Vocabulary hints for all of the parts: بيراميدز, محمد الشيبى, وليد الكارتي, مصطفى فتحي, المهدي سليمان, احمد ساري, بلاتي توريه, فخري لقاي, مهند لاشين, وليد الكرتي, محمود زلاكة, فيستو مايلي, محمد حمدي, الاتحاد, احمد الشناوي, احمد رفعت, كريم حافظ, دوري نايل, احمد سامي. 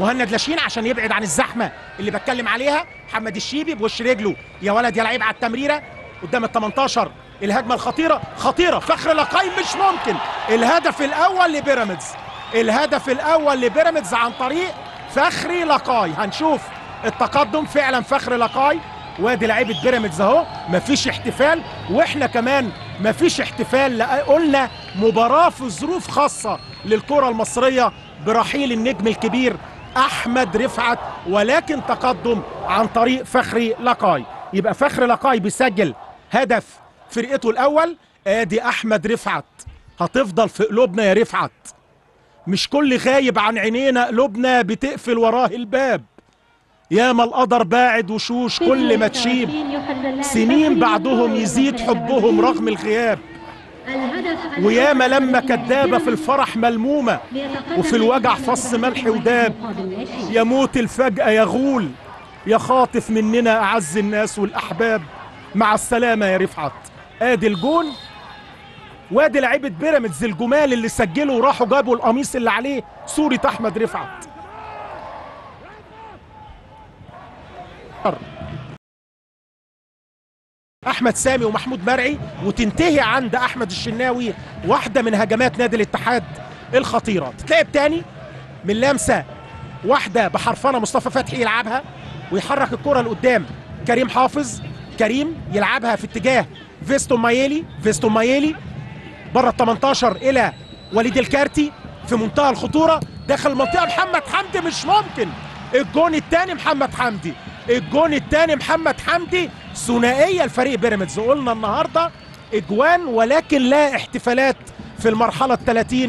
مهند لاشين عشان يبعد عن الزحمه اللي بتكلم عليها. محمد الشيبى بوش رجله، يا ولد يا لعيب، على التمريره قدام ال 18. الهجمه الخطيره خطيره، فخري لقاي مش ممكن. الهدف الاول لبيراميدز، الهدف الاول لبيراميدز عن طريق فخري لقاي. هنشوف التقدم فعلا فخري لقاي. وادي لعيبه بيراميدز اهو، مفيش احتفال واحنا كمان مفيش احتفال. قلنا مباراه في ظروف خاصه للكره المصريه برحيل النجم الكبير احمد رفعت، ولكن تقدم عن طريق فخري لقاي. يبقى فخري لقاي بيسجل هدف فرقته الاول. ادي احمد رفعت، هتفضل في قلوبنا يا رفعت، مش كل غايب عن عينينا قلوبنا بتقفل وراه الباب. ياما القدر باعد وشوش كل ما تشيب، سنين بعدهم يزيد حبهم رغم الغياب. وياما لما كدابه في الفرح ملمومه وفي الوجع فص ملح وداب. يموت الفجأة يغول يخاطف مننا اعز الناس والاحباب. مع السلامه يا رفعت. ادي الجون، وادي لعيبه بيراميدز الجمال اللي سجلوا وراحوا جابوا القميص اللي عليه صوره احمد رفعت. احمد سامي ومحمود مرعي، وتنتهي عند احمد الشناوي واحده من هجمات نادي الاتحاد الخطيره. تتلعب تاني من لمسه واحده بحرفنه، مصطفى فتحي يلعبها ويحرك الكره لقدام. كريم حافظ، كريم يلعبها في اتجاه فيستو مايلي، فيستو مايلي بره ال 18 الى وليد الكرتي في منتهى الخطوره داخل المنطقه. محمد حمدي مش ممكن. الجون الثاني محمد حمدي، الجون الثاني محمد حمدي. ثنائيه الفريق بيراميدز. قلنا النهارده اجوان ولكن لا احتفالات في المرحله ال30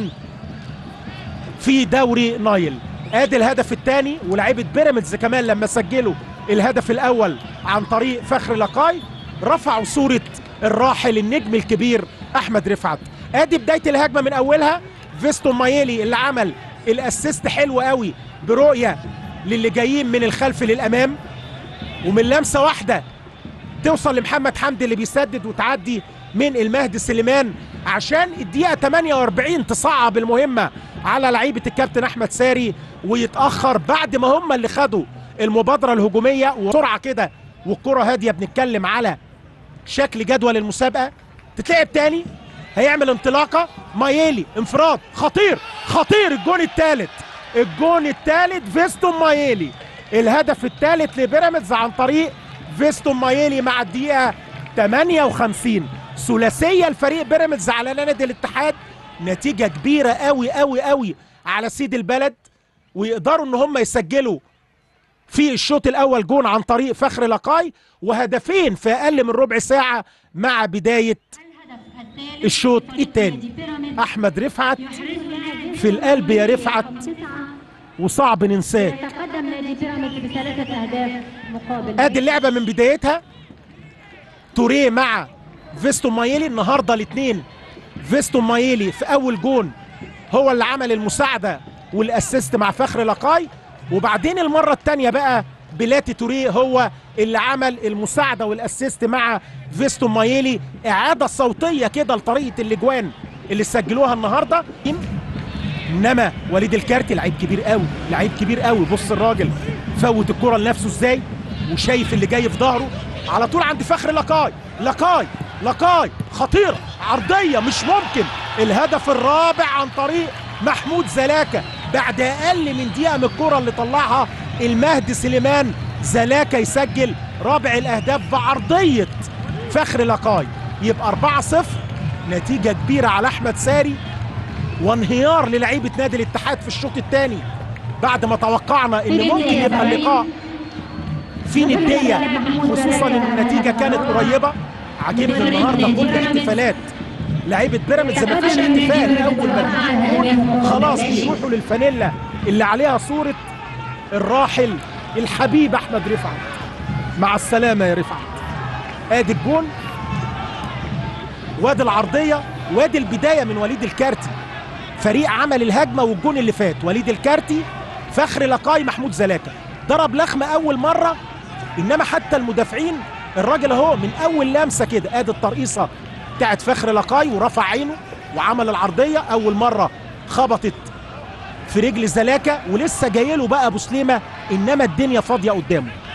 في دوري نايل. ادي الهدف الثاني، ولاعيبه بيراميدز كمان لما سجلوا الهدف الاول عن طريق فخري لقاي رفعوا صوره الراحل النجم الكبير احمد رفعت. ادي بدايه الهجمه من اولها، فيستو مايلي اللي عمل الاسيست حلو قوي برؤيه للي جايين من الخلف للامام، ومن لمسه واحده توصل لمحمد حمدي اللي بيسدد وتعدي من المهدي سليمان عشان الدقيقه 48 تصعب المهمه على لعيبه الكابتن احمد ساري ويتاخر بعد ما هم اللي خدوا المبادره الهجوميه وسرعه كده والكره هاديه. بنتكلم على شكل جدول المسابقه. تتلعب تاني، هيعمل انطلاقه مايلي، انفراد خطير خطير. الجون الثالث، الجون الثالث فيستو مايلي. الهدف الثالث لبيراميدز عن طريق فيستو مايلي مع الدقيقه 58. ثلاثيه الفريق بيراميدز على نادي الاتحاد، نتيجه كبيره قوي قوي قوي على سيد البلد. ويقدروا ان هم يسجلوا في الشوط الاول جون عن طريق فخري لقاي، وهدفين في اقل من ربع ساعه مع بدايه الشوط الثاني. احمد رفعت في القلب يا رفعت وصعب ننساك. ادي اللعبه من بدايتها، توريه مع فيستو مايلي. النهارده الاثنين فيستو مايلي في اول جون هو اللي عمل المساعده والاسيست مع فخري لقاي، وبعدين المره الثانيه بقى بلاتي توريه هو اللي عمل المساعده والاسيست مع فيستو مايلي. اعاده صوتيه كده لطريقه الاجوان اللي سجلوها النهارده. انما وليد الكارتي لعيب كبير قوي، لعيب كبير قوي. بص الراجل فوت الكره لنفسه ازاي، وشايف اللي جاي في ظهره على طول عند فخري لقاي. لقاي لقاي خطيره، عرضيه مش ممكن. الهدف الرابع عن طريق محمود زلاكة بعد اقل من دقيقه من الكره اللي طلعها المهدي سليمان. زلاكة يسجل رابع الاهداف بعرضيه فخري لقاي. يبقى 4-0، نتيجه كبيره على احمد ساري وانهيار للعيبه نادي الاتحاد في الشوط الثاني بعد ما توقعنا ان ممكن يبقى اللقاء في نديه، خصوصا ان النتيجه كانت قريبه. عجبني النهارده كل الاحتفالات. لعيبه بيراميدز مفيش احتفال، اول ما خلاص بيروحوا للفانيلا اللي عليها صوره الراحل الحبيب احمد رفعت. مع السلامه يا رفعت. ادي الجون، وادي العرضيه، وادي البدايه من وليد الكارتي. فريق عمل الهجمه والجون اللي فات، وليد الكارتي، فخري لقاي، محمود زلاكة. ضرب لخمه اول مره، انما حتى المدافعين الراجل اهو من اول لمسه كده. ادي الترقيصه بتاعت فخري لقاي ورفع عينه وعمل العرضيه. اول مره خبطت في رجل زلاكة ولسه جايله بقى ابو سليمة، انما الدنيا فاضية قدامه.